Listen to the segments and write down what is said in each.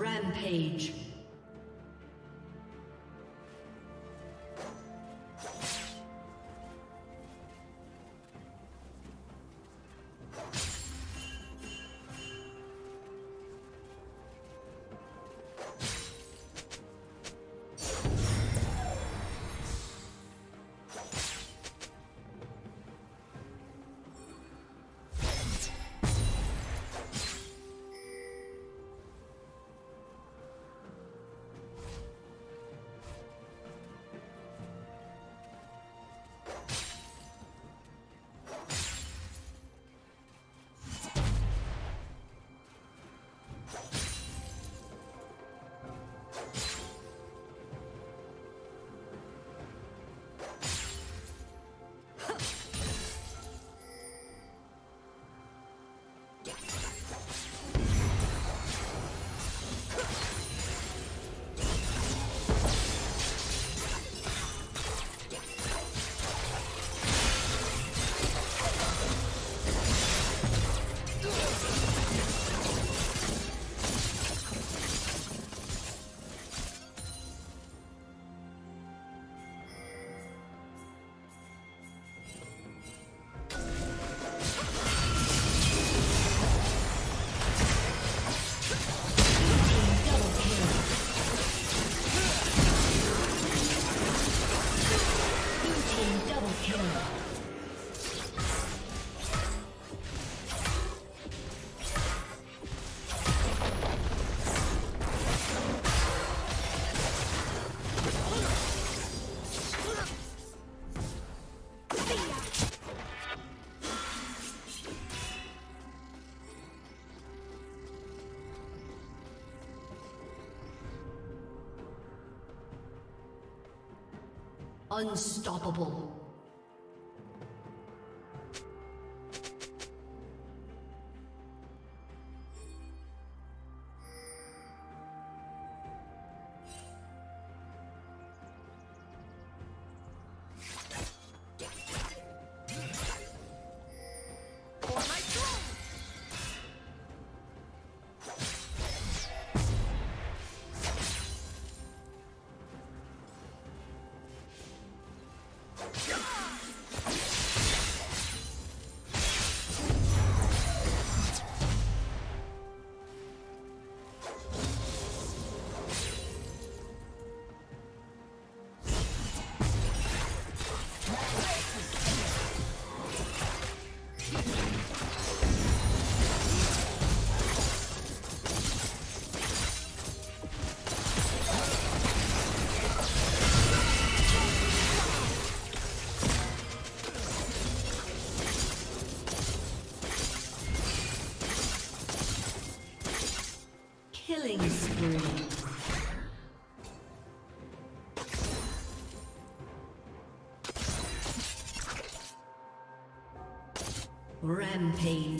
Rampage. Unstoppable. Rampage.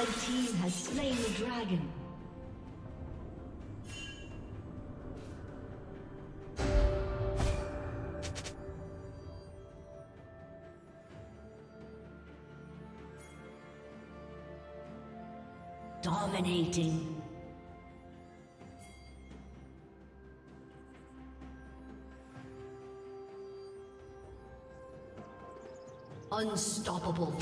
Red team has slain the dragon. Dominating. Unstoppable.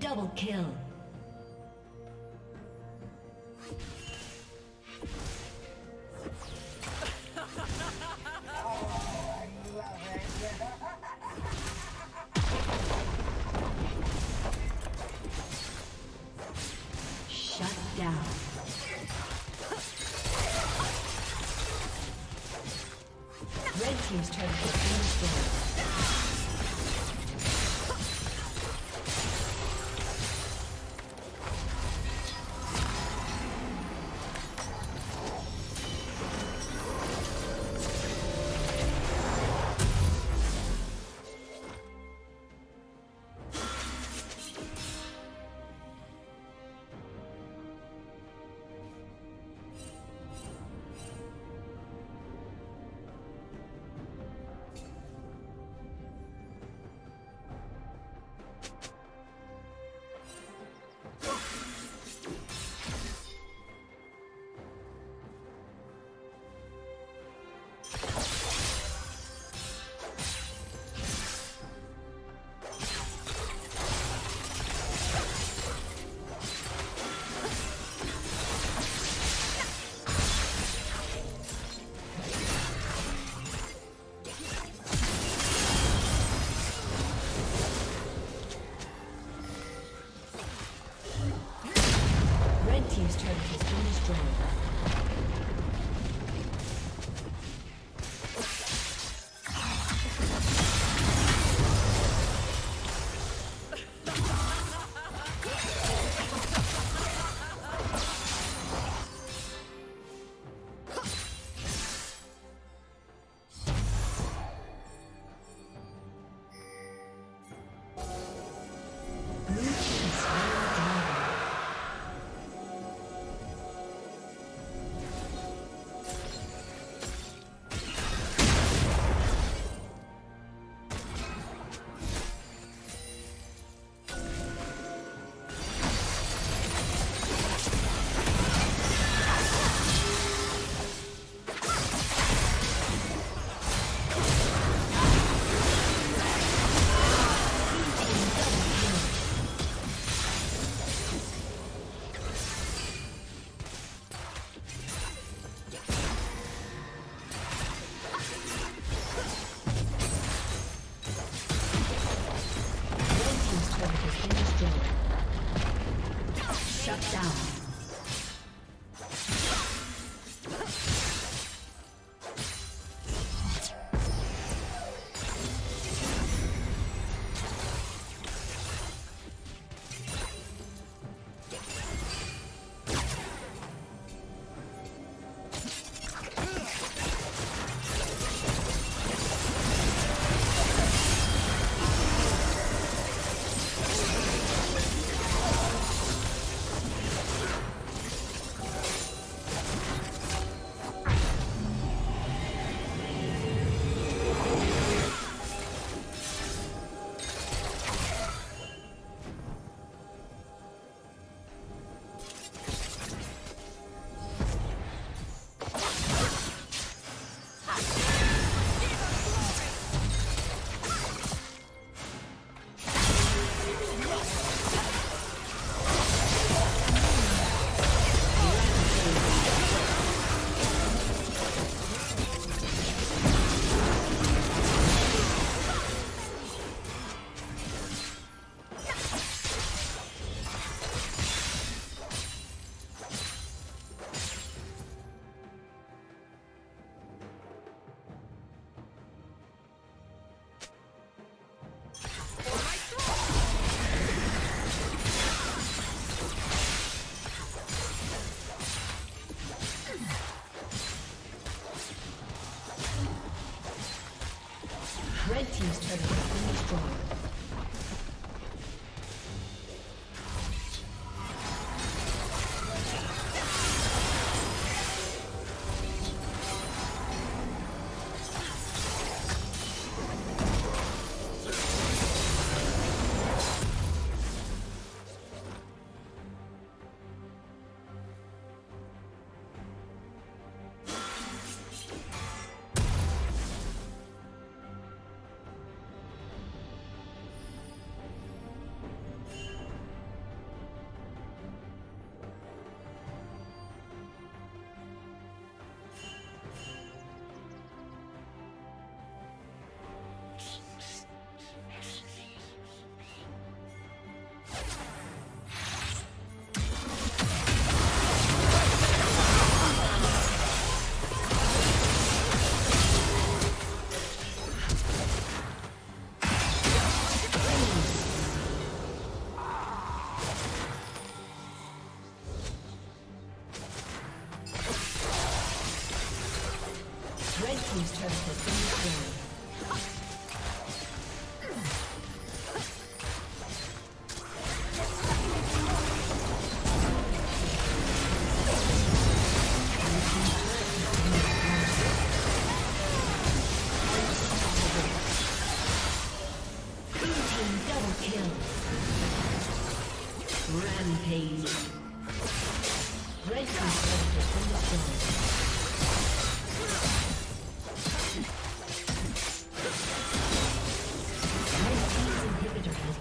Double kill. Shut down.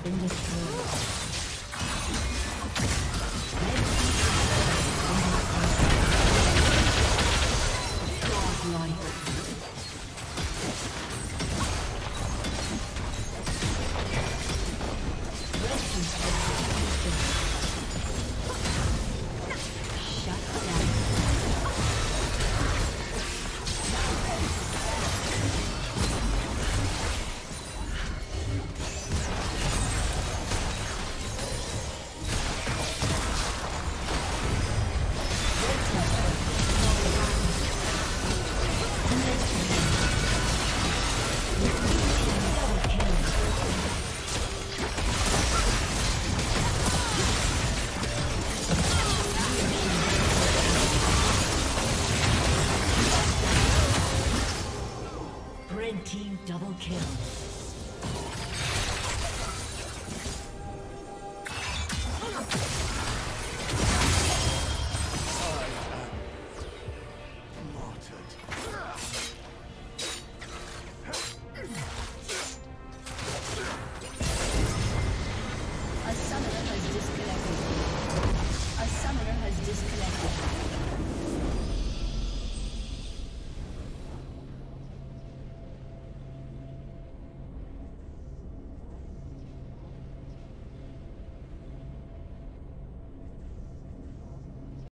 Thank you.